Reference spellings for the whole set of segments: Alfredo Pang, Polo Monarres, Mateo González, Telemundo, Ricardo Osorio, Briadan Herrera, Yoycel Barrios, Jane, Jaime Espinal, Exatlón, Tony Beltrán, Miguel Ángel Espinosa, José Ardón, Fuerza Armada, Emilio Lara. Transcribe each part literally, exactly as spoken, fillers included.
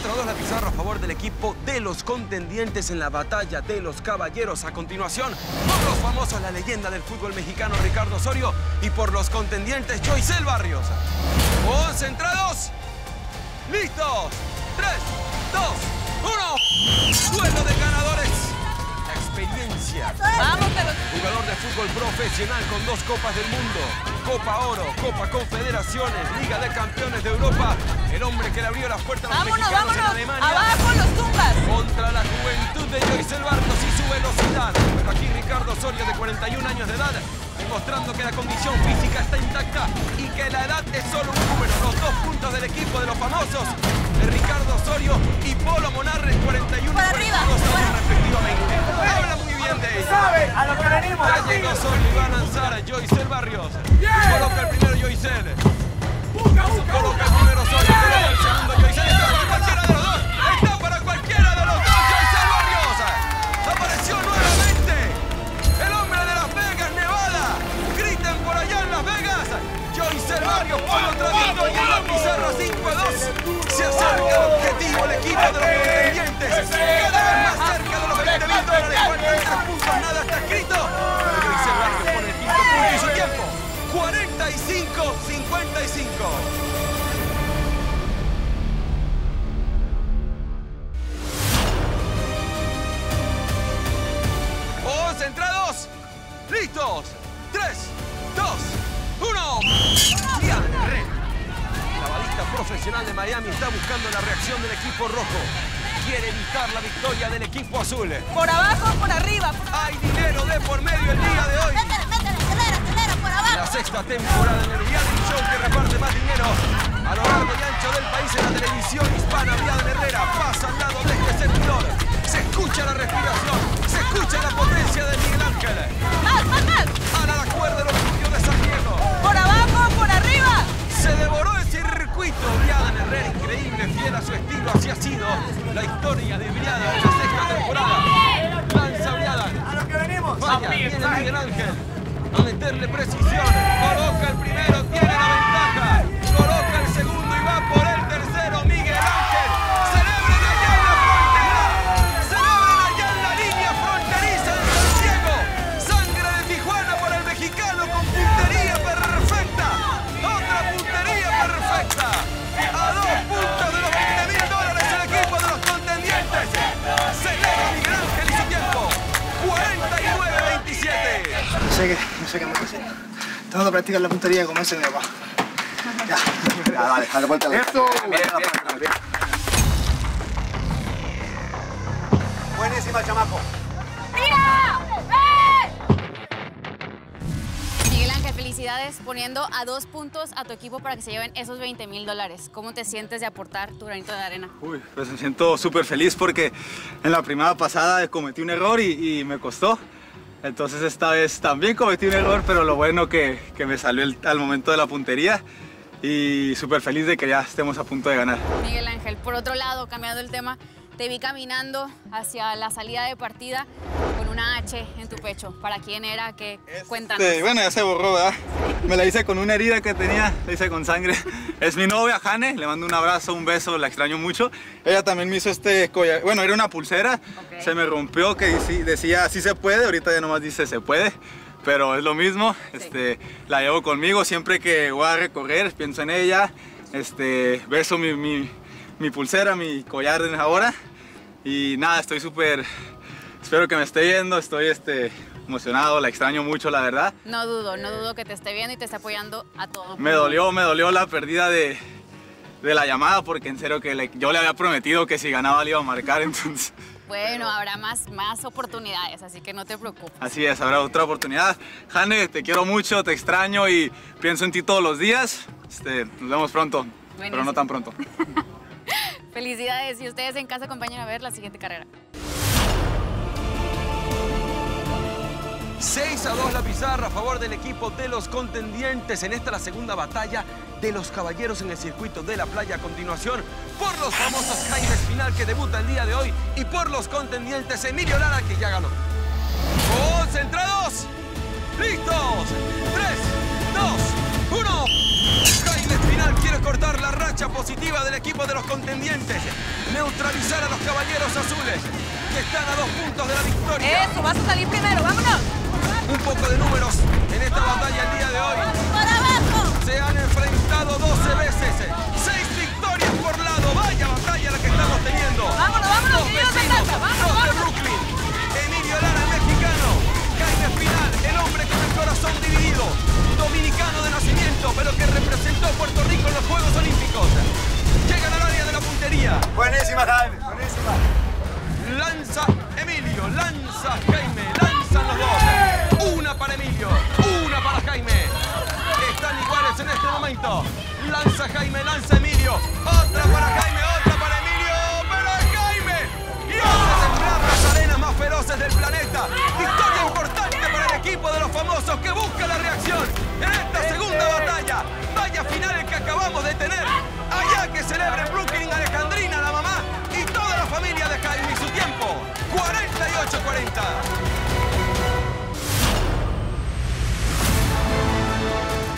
cuatro a dos la pizarra a favor del equipo de los contendientes en la batalla de los caballeros. A continuación, por los famosos, la leyenda del fútbol mexicano Ricardo Osorio, y por los contendientes Yoycel Barrios. Concentrados, listos, tres, dos, uno. Duelo de ganadores. La experiencia. Vamos, jugador de fútbol profesional con dos copas del mundo. Copa Oro, Copa Confederaciones, Liga de Campeones de Europa. El hombre que le abrió las puertas a los vámonos, mexicanos vámonos, en Alemania. ¡Abajo los tumbas! Contra la juventud de Yoycel Barrios y su velocidad. Pero aquí Ricardo Osorio, de cuarenta y un años de edad, demostrando que la condición física está intacta y que la edad es solo un número. Los dos puntos del equipo de los famosos, de Ricardo Osorio y Polo Monarres, cuarenta y uno por arriba, años respectivamente. Habla muy bien de ellos. ¿Sabe? A lo que venimos. Ya llegó Osorio y va a lanzar a Yoycel Barrios. Coloca el primero Yoycel. Coloca el primero Osorio. Coloca el segundo Yoycel. Está para cualquiera de los dos. Está para cualquiera de los dos. Yoycel Barrios. Apareció nuevamente el hombre de Las Vegas, Nevada. Griten por allá en Las Vegas. Yoycel Barrios por otra victoria en la pizarra cinco a dos. Se acerca al objetivo el equipo de los contendientes. Cada vez más cerca de los veinte mil dólares. Cuando en tres puntos nada está escrito. Pero Yoycel Barrios pone el quinto punto y su tiempo. cuarenta y cinco cincuenta y cinco. Concentrados, listos, tres, dos, uno. Briadan Herrera, la balista profesional de Miami, está buscando la reacción del equipo rojo. Quiere evitar la victoria del equipo azul. Por abajo, por arriba. Por... Hay dinero de por medio el día de hoy. La sexta temporada en el reality show que reparte más dinero a lo largo y ancho del país en la televisión hispana. Briadan Herrera pasa al lado de este servidor. Se escucha la respiración, se escucha la potencia de Miguel Ángel. ¡Más, más, más! Ana la cuerda los estudios de San Diego. ¡Por abajo, por arriba! Se devoró el circuito. Briadan Herrera, increíble, fiel a su estilo. Así ha sido la historia de Briadan en la sexta temporada. Lanza Briadan. ¡A lo que venimos! Vaya, viene Miguel Ángel a meterle precisión. Coloca el primero, tiene la ventaja. Coloca el segundo y va por el tercero. Miguel Ángel. Celebren allá en la frontera. Celebren allá en la línea fronteriza de San Diego. Sangre de Tijuana para el mexicano con puntería perfecta. Otra puntería perfecta. A dos puntos de los veinte mil dólares el equipo de los contendientes. Celebra Miguel Ángel y su tiempo. cuarenta y nueve veintisiete. No sé qué, no sé qué me pasa. Tengo que practicar la puntería como ese mi papá. Ya. Ya, vale, dale vuelta a la puerta. Buenísima, chamaco. ¡Mira! ¡Eh! Miguel Ángel, felicidades poniendo a dos puntos a tu equipo para que se lleven esos veinte mil dólares. ¿Cómo te sientes de aportar tu granito de arena? Uy, pues me siento súper feliz porque en la primera pasada cometí un error y, y me costó. Entonces esta vez también cometí un error, pero lo bueno que, que me salió el, al momento de la puntería y súper feliz de que ya estemos a punto de ganar. Miguel Ángel, por otro lado, cambiando el tema, te vi caminando hacia la salida de partida con una H en tu pecho. ¿Para quién era? ¿Qué? Cuéntanos. Este, bueno, ya se borró, ¿verdad? Me la hice con una herida que tenía, la hice con sangre. Es mi novia, Jane, le mando un abrazo, un beso, la extraño mucho. Ella también me hizo este collar, bueno, era una pulsera, okay. Se me rompió, que decía, sí se puede, ahorita ya nomás dice, se puede, pero es lo mismo, sí. Este, la llevo conmigo, siempre que voy a recorrer, pienso en ella, este, beso mi, mi, mi pulsera, mi collar de ahora, y nada, estoy súper, espero que me esté yendo, estoy este... emocionado, la extraño mucho, la verdad. No dudo, no dudo que te esté viendo y te esté apoyando a todo. Me dolió, me dolió la pérdida de, de la llamada porque en serio que le, yo le había prometido que si ganaba le iba a marcar, entonces... Bueno, pero... habrá más, más oportunidades, así que no te preocupes. Así es, habrá otra oportunidad. Jane, te quiero mucho, te extraño y pienso en ti todos los días. Este, nos vemos pronto, buenísimo. Pero no tan pronto. Felicidades y ustedes en casa acompañen a ver la siguiente carrera. seis a dos la pizarra a favor del equipo de los contendientes en esta la segunda batalla de los caballeros en el circuito de la playa. A continuación, por los famosos Jaime Espinal, que debuta el día de hoy, y por los contendientes Emilio Lara, que ya ganó. Concentrados, listos, tres, dos, uno. Jaime Espinal quiere cortar la racha por positiva del equipo de los contendientes. Neutralizar a los caballeros azules, que están a dos puntos de la victoria. Eso, vas a salir primero, vámonos. Un poco de números en esta batalla el día de hoy. ¡Para abajo! Se han enfrentado doce veces. Seis victorias por lado. Vaya batalla la que estamos teniendo. ¡Vámonos, vámonos! Los vecinos, los de Brooklyn. Emilio Lara, el mexicano. Jaime Espinal, el hombre con el corazón dividido. Dominicano de nacimiento, pero que representó a Puerto Rico en los Juegos Olímpicos. Llegan al área de la puntería. Buenísima, Jaime. Buenísima. Lanza Emilio, lanza Jaime, lanzan los dos. Una para Emilio, una para Jaime. Están iguales en este momento. Lanza Jaime, lanza Emilio. Otra para Jaime, otra para Emilio. ¡Pero Jaime! Y otra de las arenas más feroces del planeta. Victoria importante para el equipo de los famosos que busca la reacción en esta segunda batalla. Vaya final el que acabamos de tener. Allá que celebra en Brooklyn Alejandrina, la mamá. Familia de Jaime y su tiempo, cuarenta y ocho cuarenta.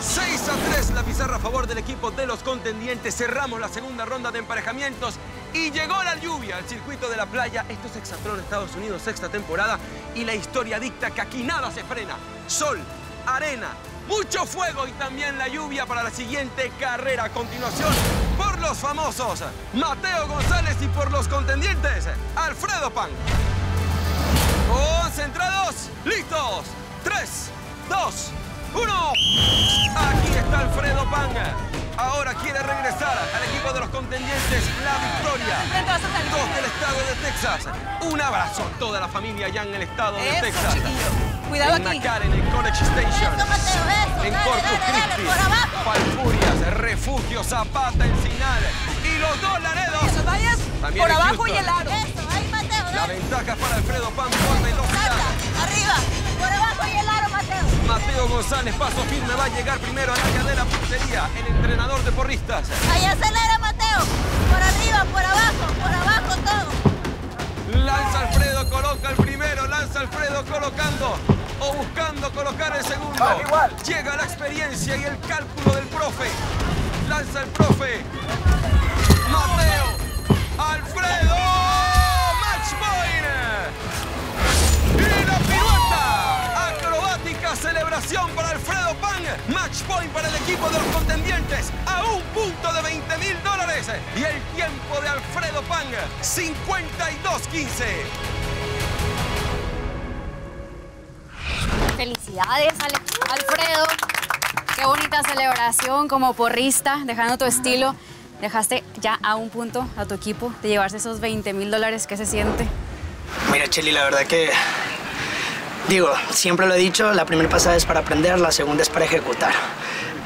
seis a tres la pizarra a favor del equipo de los contendientes. Cerramos la segunda ronda de emparejamientos y llegó la lluvia al circuito de la playa. Esto es Exatlón, Estados Unidos, sexta temporada. Y la historia dicta que aquí nada se frena. Sol, arena, mucho fuego y también la lluvia para la siguiente carrera. A continuación, por los famosos, Mateo González, y por los contendientes, Alfredo Pang. Concentrados, listos, tres, dos, uno. Aquí está Alfredo Pang. Ahora quiere regresar al equipo de los contendientes la victoria. Dos del estado de Texas. Un abrazo a toda la familia allá en el estado de Texas. Chiquillo. Cuidado en aquí. En el College Station, eso, Mateo, eso, en dale, Corpus Christi, Palfurias, Refugio, Zapata, Encinal y los dos Laredos. Vayas por abajo y el aro. Eso, ahí Mateo, dale. La ventaja para Alfredo Pang, corta y los arriba, por abajo y el aro, Mateo. Mateo González, paso firme, va a llegar primero al área de la puntería, el entrenador de porristas. Ahí acelera, Mateo. Por arriba, por abajo, por abajo todo. Lanza Alfredo, coloca el primero, lanza Alfredo colocando. O buscando colocar el segundo. Vale, igual. Llega la experiencia y el cálculo del profe. Lanza el profe. Mateo. Alfredo. Match point. Y la pirueta. Acrobática celebración para Alfredo Pang. Match point para el equipo de los contendientes. A un punto de veinte mil dólares. Y el tiempo de Alfredo Pang. cincuenta y dos quince. Felicidades, Alfredo. Qué bonita celebración como porrista, dejando tu estilo. Dejaste ya a un punto a tu equipo de llevarse esos veinte mil dólares. ¿Qué se siente? Mira, Cheli, la verdad que, digo, siempre lo he dicho, la primera pasada es para aprender, la segunda es para ejecutar.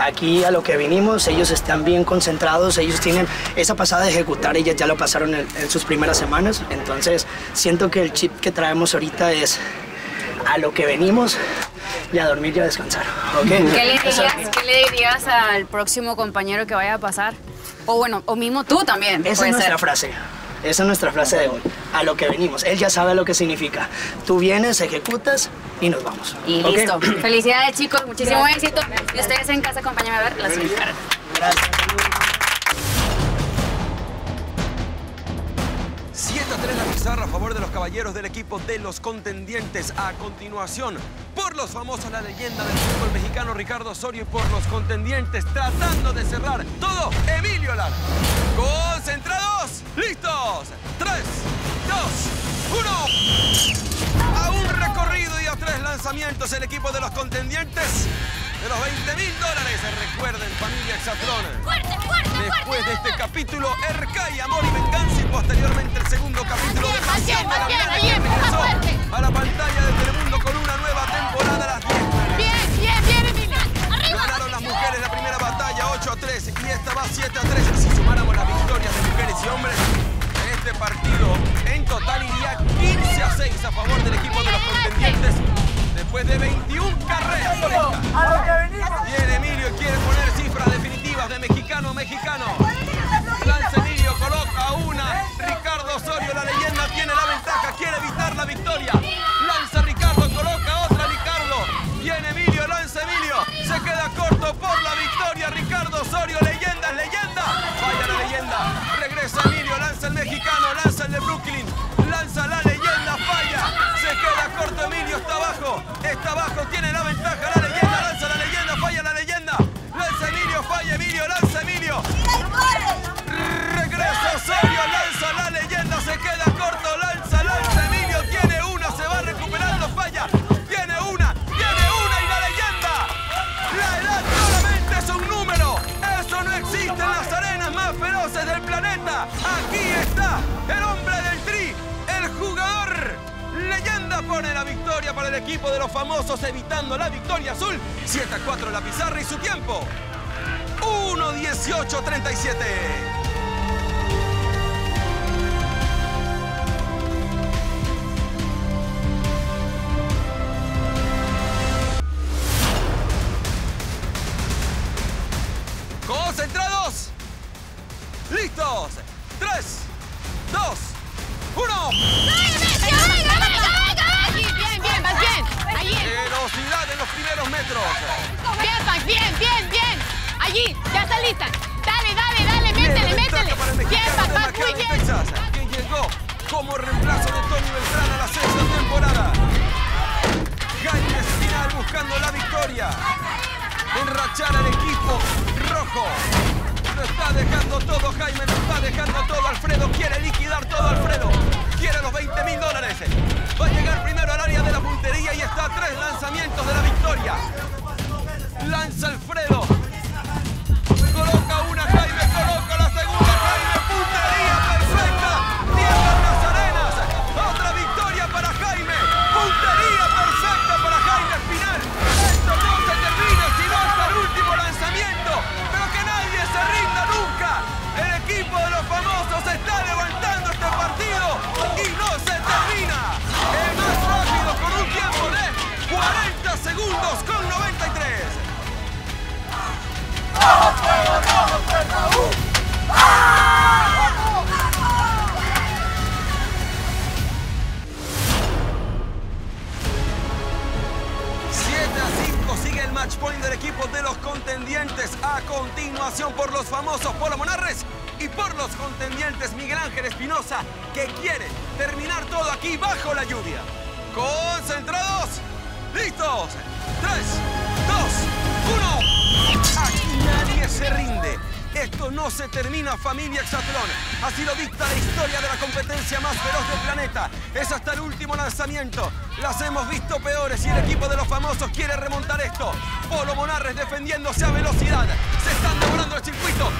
Aquí a lo que vinimos, ellos están bien concentrados, ellos tienen esa pasada de ejecutar, ellos ya lo pasaron en, en sus primeras semanas. Entonces, siento que el chip que traemos ahorita es a lo que venimos y a dormir y a descansar. ¿Okay? ¿Qué le dirías, ¿Qué le dirías al próximo compañero que vaya a pasar? O bueno, o mismo tú también. Esa es nuestra ser. frase. Esa es nuestra frase de hoy. A lo que venimos. Él ya sabe lo que significa. Tú vienes, ejecutas y nos vamos. Y ¿okay? Listo. Felicidades, chicos. Muchísimo gracias, éxito. Gracias. Y ustedes en casa, acompáñame a ver las caras. Gracias. siete a tres la pizarra a favor de los caballeros del equipo de los contendientes. A continuación, por los famosos, la leyenda del fútbol mexicano Ricardo Osorio, y por los contendientes, tratando de cerrar todo, Emilio Lara. Concentrados, listos. tres, dos, uno. A un recorrido y a tres lanzamientos el equipo de los contendientes. De los veinte mil dólares, recuerden, familia Exatlón. ¡Fuerte, fuerte, fuerte! Después de este capítulo, Ercay, Amor y Venganza, y posteriormente el segundo capítulo de Pasión de la Vida, que regresó a la pantalla de Telemundo con una nueva temporada a las diez. ¡Bien, bien, bien, Emilio! ¡Arriba! Ganaron las mujeres la primera batalla, ocho a tres, y esta va siete a tres. Si sumáramos las victorias de mujeres y hombres, en este partido, en total iría quince a seis a favor del equipo de los contendientes. Después de veintiuna carreras por esta. Bien, Emilio quiere poner cifras definitivas de mexicano a mexicano. Lance Emilio, coloca una. Ricardo Osorio, la leyenda, tiene la ventaja, quiere evitar la victoria. Lanza Ricardo, coloca otra Ricardo. Bien, Emilio, lanza Emilio. Se queda corto por la victoria. Ricardo Osorio, leyenda, es leyenda. Falla la leyenda. Emilio, lanza Emilio. Regresa Osorio, lanza la leyenda, se queda corto, lanza, lanza Emilio, tiene una, se va recuperando, falla. Tiene una, tiene una y la leyenda. La edad solamente es un número. Eso no existe en las arenas más feroces del planeta. Aquí está el hombre del tri, el jugador. Leyenda pone la victoria para el equipo de los famosos, evitando la victoria azul. siete a cuatro la pizarra y su tiempo. uno dieciocho treinta y siete. Concentrados. Listos. tres, dos, uno. Velocidad en los primeros metros. Bien, Pang, bien, bien, bien. Allí, ya está lista. Dale, dale, dale, métele, métele. Bien, Pang, Pang, muy bien. Quien llegó como reemplazo de Tony Beltrán a la sexta temporada. Jaime Espinal buscando la victoria. Enrachar al equipo rojo. Lo está dejando todo, Jaime, lo está dejando todo. Alfredo quiere liquidar todo, Alfredo. Quiere los veinte mil dólares. Va a llegar primero al área de la puntería y está a tres lanzamientos de la victoria. Lanza Alfredo. Coloca una Jaime, coloca la segunda Jaime. Puntería perfecta. Tiemblan las arenas. Otra victoria para Jaime. Puntería perfecta para Jaime Espinal. Esto no se termina si no hasta el último lanzamiento. Pero que nadie se rinda nunca. El equipo de los famosos está levantando este partido y no se termina. El más rápido con un tiempo de cuarenta segundos con noventa y tres. ¡Vamos, Fuego! ¡Vamos, Fuego! ¡Uh! ¡Ah! siete a cinco sigue el match point del equipo de los contendientes. A continuación por los famosos Polo Monarres y por los contendientes Miguel Ángel Espinosa, que quiere terminar todo aquí bajo la lluvia. ¡Concentrados! ¡Listos! tres, dos, uno. Aquí nadie se rinde. Esto no se termina, familia Exatlón. Así lo dicta la historia de la competencia más feroz del planeta. Es hasta el último lanzamiento. Las hemos visto peores y el equipo de los famosos quiere remontar esto. Polo Monarres defendiéndose a velocidad. Se están devorando el circuito.